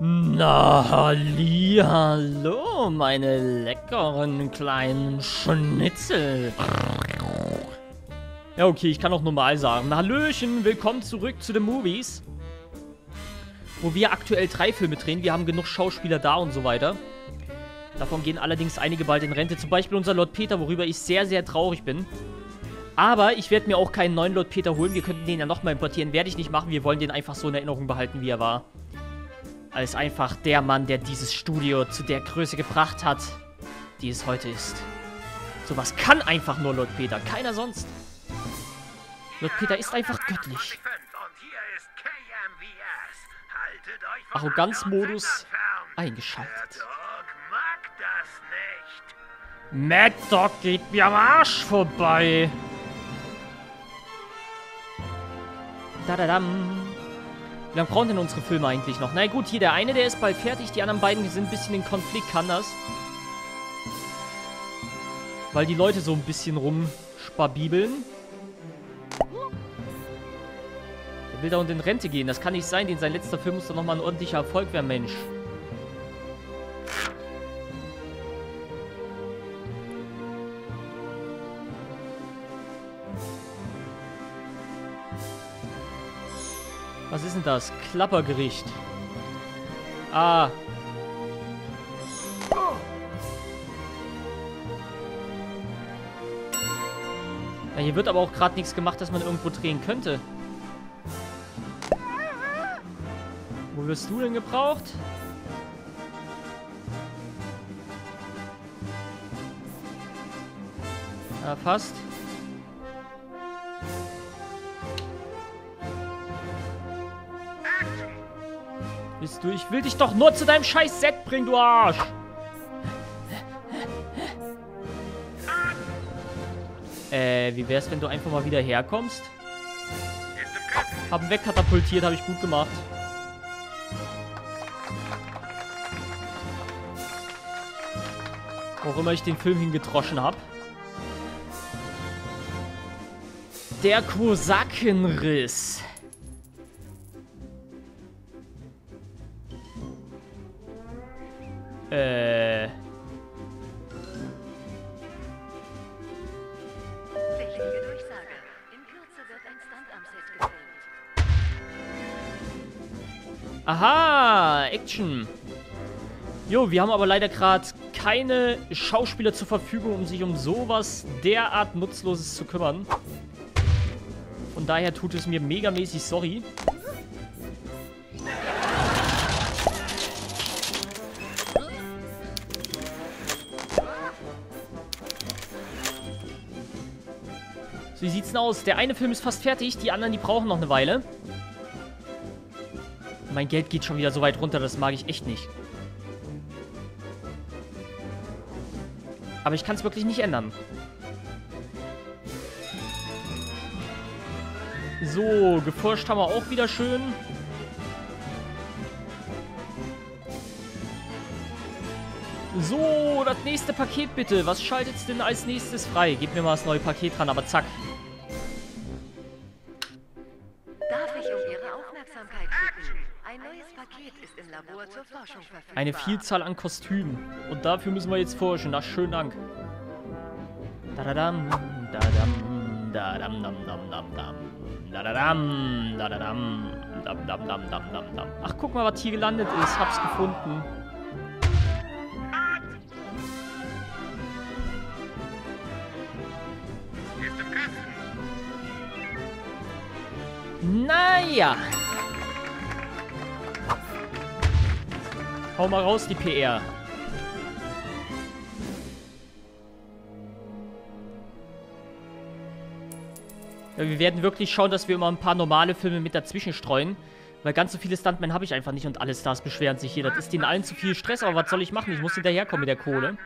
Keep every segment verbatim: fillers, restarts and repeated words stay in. Na, halli, hallo, meine leckeren kleinen Schnitzel. Ja, okay, ich kann auch normal sagen. Hallöchen, willkommen zurück zu den Movies. Wo wir aktuell drei Filme drehen. Wir haben genug Schauspieler da und so weiter. Davon gehen allerdings einige bald in Rente. Zum Beispiel unser Lord Peter, worüber ich sehr, sehr traurig bin. Aber ich werde mir auch keinen neuen Lord Peter holen. Wir könnten den ja nochmal importieren. Werde ich nicht machen. Wir wollen den einfach so in Erinnerung behalten, wie er war. Als einfach der Mann, der dieses Studio zu der Größe gebracht hat, die es heute ist. Sowas kann einfach nur Lord Peter, keiner sonst. Lord Peter ist einfach göttlich. Arroganzmodus eingeschaltet. Mad Dog geht mir am Arsch vorbei. Dadadam. Wie lange brauchen denn unsere Filme eigentlich noch? Na gut, hier der eine, der ist bald fertig. Die anderen beiden, die sind ein bisschen in Konflikt, kann das. Weil die Leute so ein bisschen rumspabibeln. Der will da unten in Rente gehen. Das kann nicht sein, denn sein letzter Film muss doch nochmal ein ordentlicher Erfolg werden, Mensch. Was ist denn das? Klappergericht. Ah. Ja, hier wird aber auch gerade nichts gemacht, dass man irgendwo drehen könnte. Wo wirst du denn gebraucht? Ah, fast. Du, ich will dich doch nur zu deinem scheiß Set bringen, du Arsch! Äh, wie wär's, wenn du einfach mal wieder herkommst? Hab ihn wegkatapultiert, hab ich gut gemacht. Auch immer ich den Film hingedroschen hab. Der Kosakenriss. Äh. Wichtige Durchsage. In Kürze wird ein Stunt am Set gefilmt. Aha, Action. Jo, wir haben aber leider gerade keine Schauspieler zur Verfügung, um sich um sowas derart Nutzloses zu kümmern. Von daher tut es mir megamäßig sorry. So, wie sieht's denn aus? Der eine Film ist fast fertig, die anderen, die brauchen noch eine Weile. Mein Geld geht schon wieder so weit runter, das mag ich echt nicht. Aber ich kann es wirklich nicht ändern. So, geforscht haben wir auch wieder schön. So, das nächste Paket bitte. Was schaltet's denn als nächstes frei? Gib mir mal das neue Paket ran, aber zack. Darf ich um Ihre Aufmerksamkeit bitten? Ein neues Paket ist im Labor zur Forschung verfügbar. Eine Vielzahl an Kostümen. Und dafür müssen wir jetzt forschen. Na, schönen Dank. Dadadam, dadadam, dadadam, dadadam, dadadam, dadadam, dadadam, dadadam, dadadam, dadadam. Ach, guck mal, was hier gelandet ist. Hab's gefunden. Naja. Hau mal raus, die P R. Ja, wir werden wirklich schauen, dass wir immer ein paar normale Filme mit dazwischen streuen. Weil ganz so viele Stuntmen habe ich einfach nicht und alle Stars beschweren sich hier. Das ist denen allen zu viel Stress, aber was soll ich machen? Ich muss hinterherkommen mit der Kohle.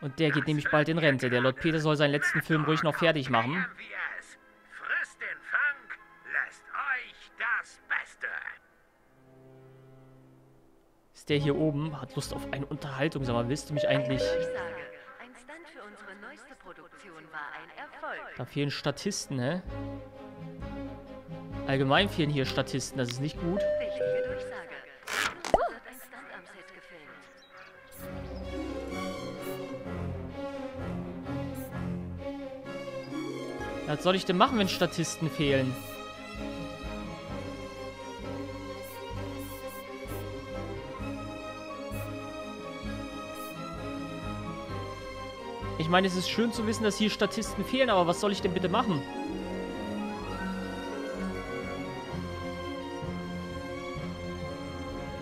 Und der geht nämlich bald in Rente. Der Lord Peter soll seinen letzten Film ruhig noch fertig machen. Der hier oben hat Lust auf eine Unterhaltung. Sag mal, willst du mich eigentlich... Da fehlen Statisten, hä? Allgemein fehlen hier Statisten, das ist nicht gut. Wichtige Durchsage. Was soll ich denn machen, wenn Statisten fehlen? Ich meine, es ist schön zu wissen, dass hier Statisten fehlen, aber was soll ich denn bitte machen?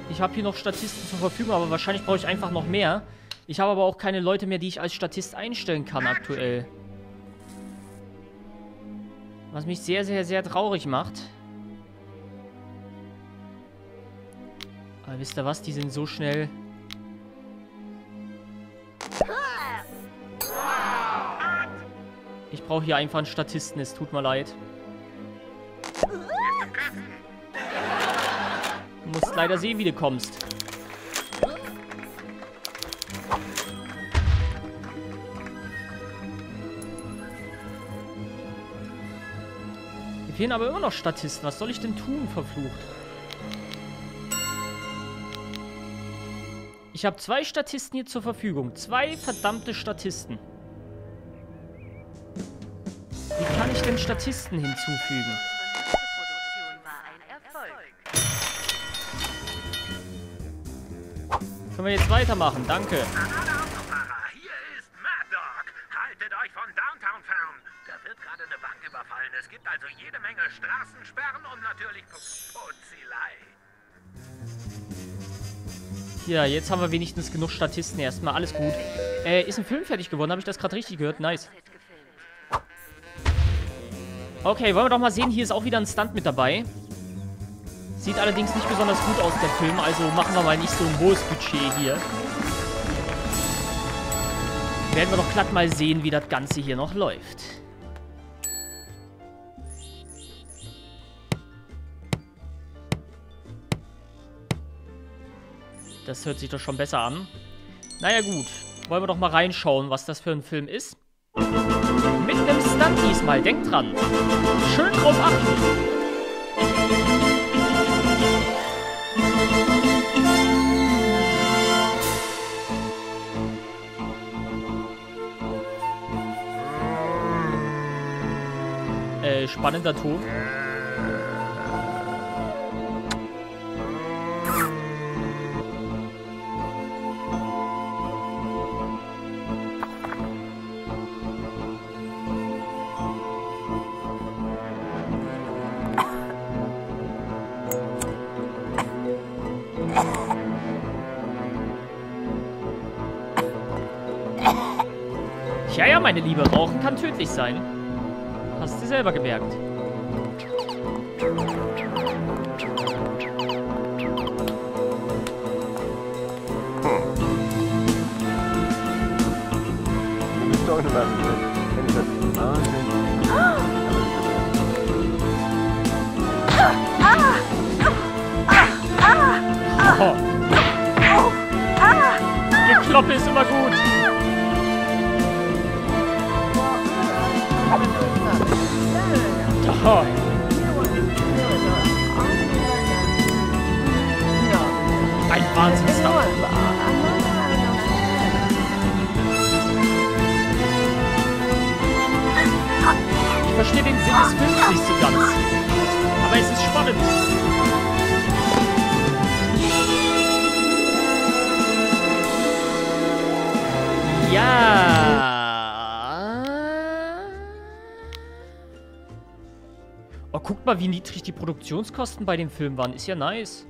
Ich habe hier noch Statisten zur Verfügung, aber wahrscheinlich brauche ich einfach noch mehr. Ich habe aber auch keine Leute mehr, die ich als Statist einstellen kann aktuell. Was mich sehr, sehr, sehr traurig macht. Aber wisst ihr was? Die sind so schnell... Ich brauche hier einfach einen Statisten, es tut mir leid. Du musst leider sehen, wie du kommst. Mir fehlen aber immer noch Statisten. Was soll ich denn tun, verflucht? Ich habe zwei Statisten hier zur Verfügung. Zwei verdammte Statisten. Wie kann ich denn Statisten hinzufügen? Können wir jetzt weitermachen? Danke. Hallo Autofahrer, hier ist Mad Dog. Haltet euch von Downtown fern. Da wird gerade eine Bank überfallen. Es gibt also jede Menge Straßensperren und natürlich Putzilei. Ja, jetzt haben wir wenigstens genug Statisten erstmal. Alles gut. Äh, ist ein Film fertig geworden? Habe ich das gerade richtig gehört? Nice. Okay, wollen wir doch mal sehen, hier ist auch wieder ein Stunt mit dabei. Sieht allerdings nicht besonders gut aus, der Film, also machen wir mal nicht so ein hohes Budget hier. Werden wir doch glatt mal sehen, wie das Ganze hier noch läuft. Das hört sich doch schon besser an. Naja gut, wollen wir doch mal reinschauen, was das für ein Film ist. Mit einem Stunt diesmal, denkt dran. Schön drauf achten. Äh, spannender Ton. Ja, ja, meine Liebe, Rauchen kann tödlich sein. Hast du selber gemerkt. Oh. Die Kloppe ist immer gut. Oh. Ein Wahnsinnsdauer. Ich verstehe den Sinn des Films nicht so ganz. Aber es ist spannend. Ja. Guckt mal, wie niedrig die Produktionskosten bei dem Film waren. Ist ja nice.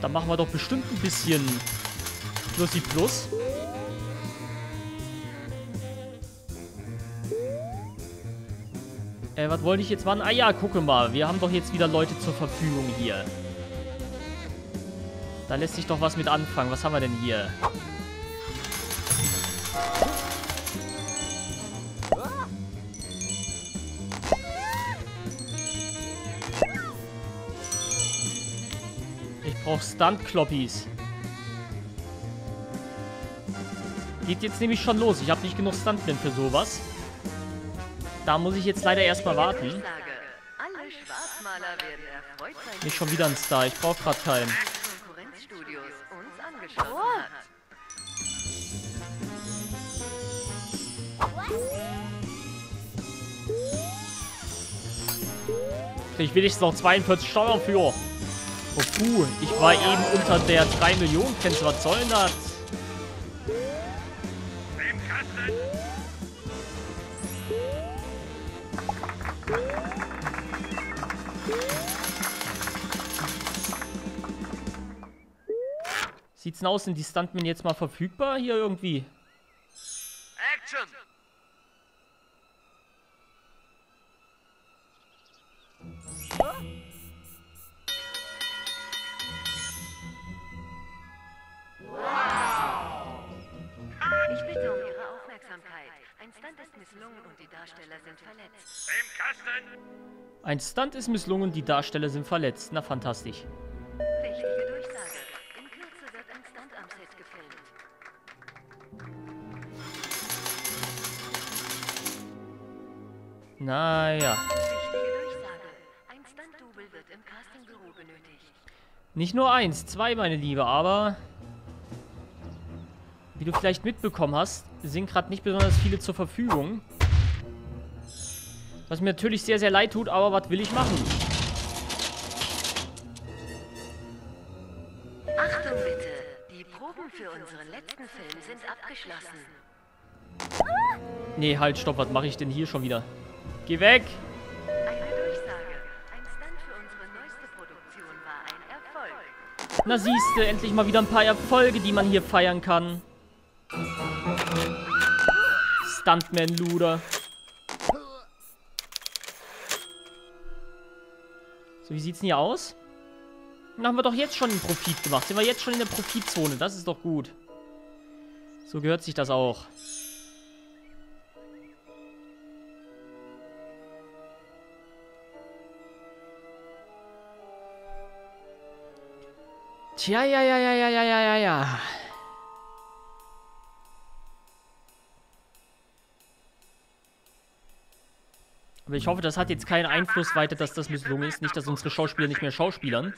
Dann machen wir doch bestimmt ein bisschen Plussi Plus. Äh, was wollte ich jetzt machen? Ah ja, gucke mal. Wir haben doch jetzt wieder Leute zur Verfügung hier. Da lässt sich doch was mit anfangen. Was haben wir denn hier? Auch Stunt-Kloppies. Geht jetzt nämlich schon los. Ich habe nicht genug Stuntmen für sowas. Da muss ich jetzt leider erstmal warten. Nicht schon wieder ein Star. Ich brauche gerade keinen. Ich will jetzt noch zweiundvierzig Steuern für. Oh, puh, ich war eben unter der drei Millionen Grenze. Was soll denn das? Sieht's denn aus? Sind die Stuntmen jetzt mal verfügbar hier irgendwie? Action! Ich bitte um Ihre Aufmerksamkeit. Ein Stunt ist misslungen und die Darsteller sind verletzt. Im Kasten! Ein Stunt ist misslungen und die Darsteller sind verletzt. Na, fantastisch. Wichtige Durchsage. In Kürze wird ein Stunt am Set gefilmt. Naja. Nicht nur eins, zwei, meine Liebe, aber wie du vielleicht mitbekommen hast, sind gerade nicht besonders viele zur Verfügung. Was mir natürlich sehr, sehr leid tut, aber was will ich machen? Achtung bitte, die Proben für unseren letzten Film sind abgeschlossen. Nee, halt, stopp, was mache ich denn hier schon wieder? Geh weg! Na siehste, endlich mal wieder ein paar Erfolge, die man hier feiern kann. Stuntman-Luder. So, wie sieht's denn hier aus? Dann haben wir doch jetzt schon einen Profit gemacht. Sind wir jetzt schon in der Profitzone. Das ist doch gut. So gehört sich das auch. Tja, ja, ja, ja, ja, ja, ja, ja, ja. Aber ich hoffe, das hat jetzt keinen Einfluss weiter, dass das misslungen ist. Nicht, dass unsere Schauspieler nicht mehr Schauspielern.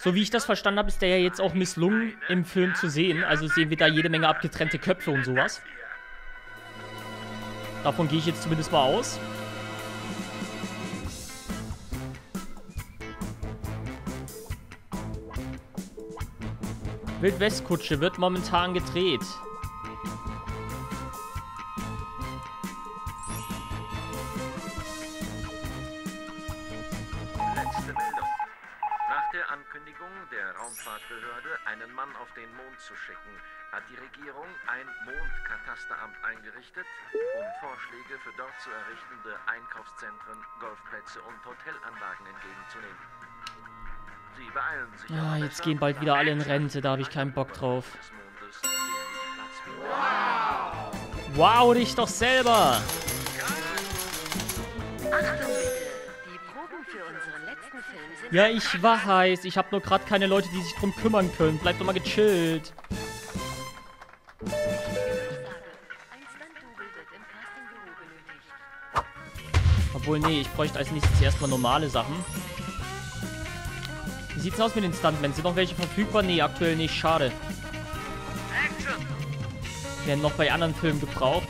So wie ich das verstanden habe, ist der ja jetzt auch misslungen im Film zu sehen. Also sehen wir da jede Menge abgetrennte Köpfe und sowas. Davon gehe ich jetzt zumindest mal aus. Wildwestkutsche wird momentan gedreht. Letzte Meldung. Nach der Ankündigung der Raumfahrtbehörde, einen Mann auf den Mond zu schicken, hat die Regierung ein Mondkatasteramt eingerichtet, um Vorschläge für dort zu errichtende Einkaufszentren, Golfplätze und Hotelanlagen entgegenzunehmen. Ah, jetzt gehen bald wieder alle in Rente, da habe ich keinen Bock drauf. Wow, dich doch selber! Ja, ich weiß, ich habe nur gerade keine Leute, die sich drum kümmern können. Bleib doch mal gechillt. Obwohl, nee, ich bräuchte als nächstes erstmal normale Sachen. Wie sieht's aus mit den Stuntmen? Sind noch welche verfügbar? Nee, aktuell nicht. Schade. Werden noch bei anderen Filmen gebraucht.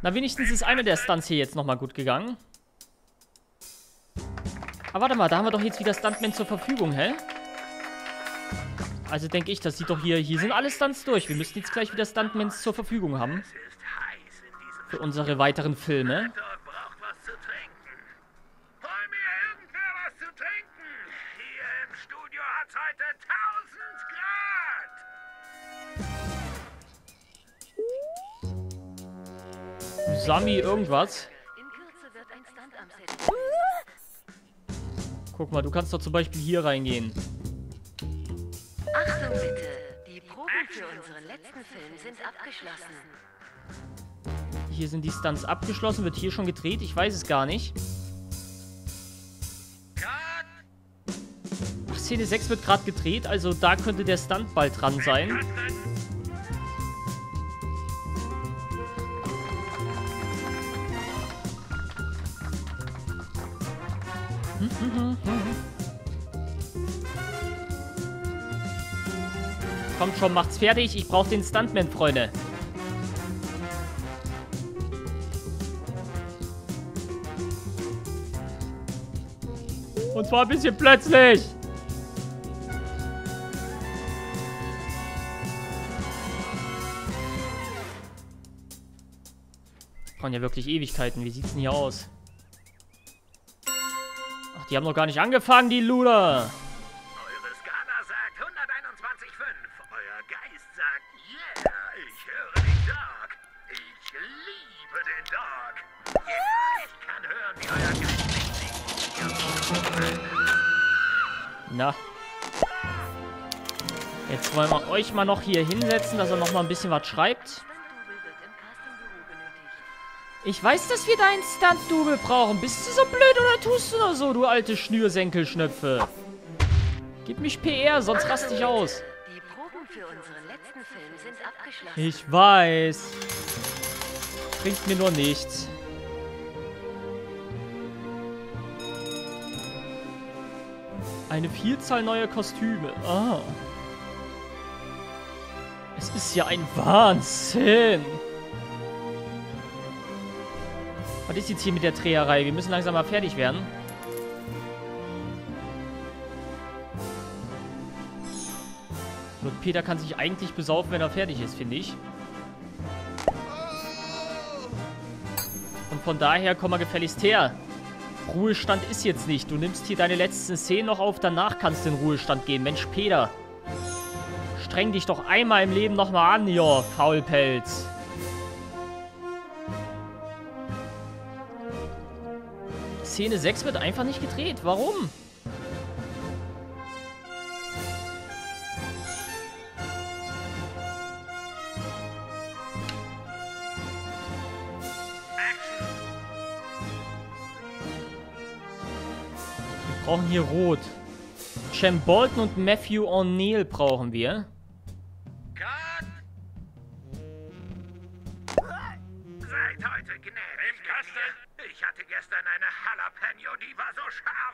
Na, wenigstens ist einer der Stunts hier jetzt nochmal gut gegangen. Aber warte mal, da haben wir doch jetzt wieder Stuntmen zur Verfügung, hä? Also denke ich, das sieht doch hier... Hier sind alle Stunts durch. Wir müssen jetzt gleich wieder Stuntmen zur Verfügung haben. Für unsere weiteren Filme. Sami, irgendwas. Guck mal, du kannst doch zum Beispiel hier reingehen. Achtung bitte, die Proben für unseren letzten Film sind abgeschlossen. Hier sind die Stunts abgeschlossen, wird hier schon gedreht, ich weiß es gar nicht. Ach, Szene sechs wird gerade gedreht, also da könnte der Stunt bald dran sein. Kommt schon, macht's fertig. Ich brauche den Stuntman, Freunde. Und zwar ein bisschen plötzlich. Wir brauchen ja wirklich Ewigkeiten. Wie sieht's denn hier aus? Ach, die haben noch gar nicht angefangen, die Luder. Eure Skala sagt hunderteinundzwanzig Komma fünf. Euer Geist sagt yeah. Ich höre den Dog. Ich liebe den Dog. Yeah, ich kann hören, wie euer Geist singt. Na. Jetzt wollen wir euch mal noch hier hinsetzen, dass er noch mal ein bisschen was schreibt. Ich weiß, dass wir deinen Stunt-Double brauchen. Bist du so blöd oder tust du nur so, du alte Schnürsenkelschnöpfe? Gib mich P R, sonst raste ich aus. Die Proben für unseren letzten Film sind abgeschlossen. Ich weiß. Bringt mir nur nichts. Eine Vielzahl neuer Kostüme. Ah. Es ist ja ein Wahnsinn. Was ist jetzt hier mit der Dreherei? Wir müssen langsam mal fertig werden. Lord Peter kann sich eigentlich besaufen, wenn er fertig ist, finde ich. Und von daher, komm mal gefälligst her. Ruhestand ist jetzt nicht. Du nimmst hier deine letzten Szenen noch auf, danach kannst du in Ruhestand gehen. Mensch, Peter. Streng dich doch einmal im Leben nochmal an, jo, Faulpelz. Szene sechs wird einfach nicht gedreht. Warum? Wir brauchen hier Rot. Chem Bolton und Matthew O'Neill brauchen wir.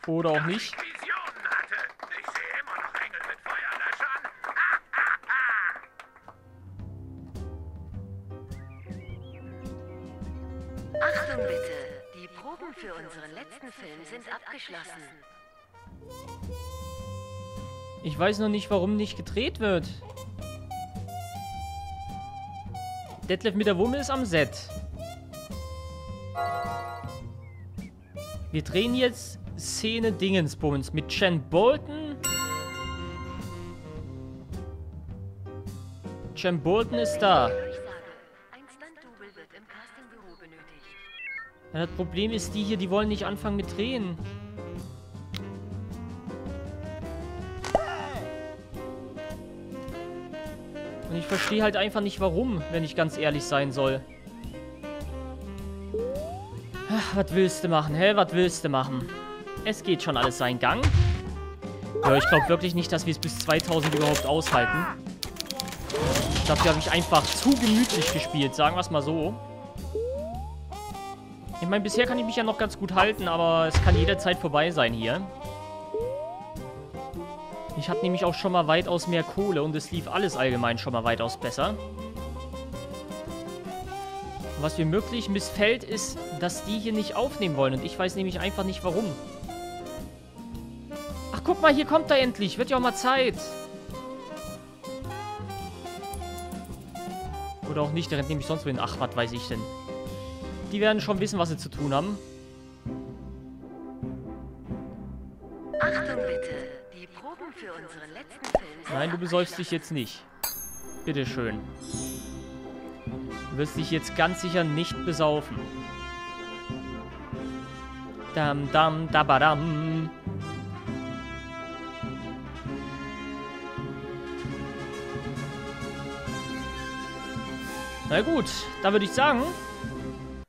Oder auch nicht. Achtung bitte, die Proben für unseren letzten Film sind abgeschlossen. Ich weiß noch nicht, warum nicht gedreht wird. Detlef mit der Wumme ist am Set. Wir drehen jetzt Szene Dingensbums mit Jan Bolton. Jan Bolton ist da. Ja, das Problem ist die hier, die wollen nicht anfangen mit drehen. Und ich verstehe halt einfach nicht warum, wenn ich ganz ehrlich sein soll. Ach, was willst du machen, hä? Was willst du machen? Es geht schon alles seinen Gang. Ja, ich glaube wirklich nicht, dass wir es bis zweitausend überhaupt aushalten. Dafür habe ich einfach zu gemütlich gespielt, sagen wir es mal so. Ich meine, bisher kann ich mich ja noch ganz gut halten, aber es kann jederzeit vorbei sein hier. Ich hatte nämlich auch schon mal weitaus mehr Kohle und es lief alles allgemein schon mal weitaus besser. Und was mir wirklich missfällt, ist, dass die hier nicht aufnehmen wollen und ich weiß nämlich einfach nicht, warum. Guck mal, hier kommt er endlich. Wird ja auch mal Zeit. Oder auch nicht, der rennt nämlich sonst wohin. Ach, was weiß ich denn. Die werden schon wissen, was sie zu tun haben. Achtung bitte. Die Proben für unseren letzten Film. Nein, du besäufst dich jetzt nicht. Bitteschön. Du wirst dich jetzt ganz sicher nicht besaufen. Dam, dam, dabadam. Na gut, da würde ich sagen,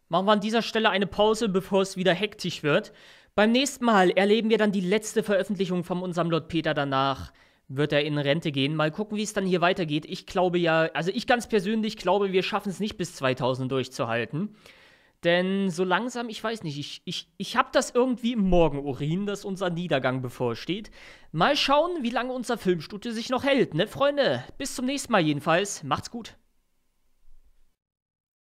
machen wir an dieser Stelle eine Pause, bevor es wieder hektisch wird. Beim nächsten Mal erleben wir dann die letzte Veröffentlichung von unserem Lord Peter. Danach wird er in Rente gehen. Mal gucken, wie es dann hier weitergeht. Ich glaube ja, also ich ganz persönlich glaube, wir schaffen es nicht bis zweitausend durchzuhalten. Denn so langsam, ich weiß nicht, ich, ich, ich habe das irgendwie im Morgenurin, dass unser Niedergang bevorsteht. Mal schauen, wie lange unser Filmstudio sich noch hält, ne, Freunde? Bis zum nächsten Mal jedenfalls. Macht's gut.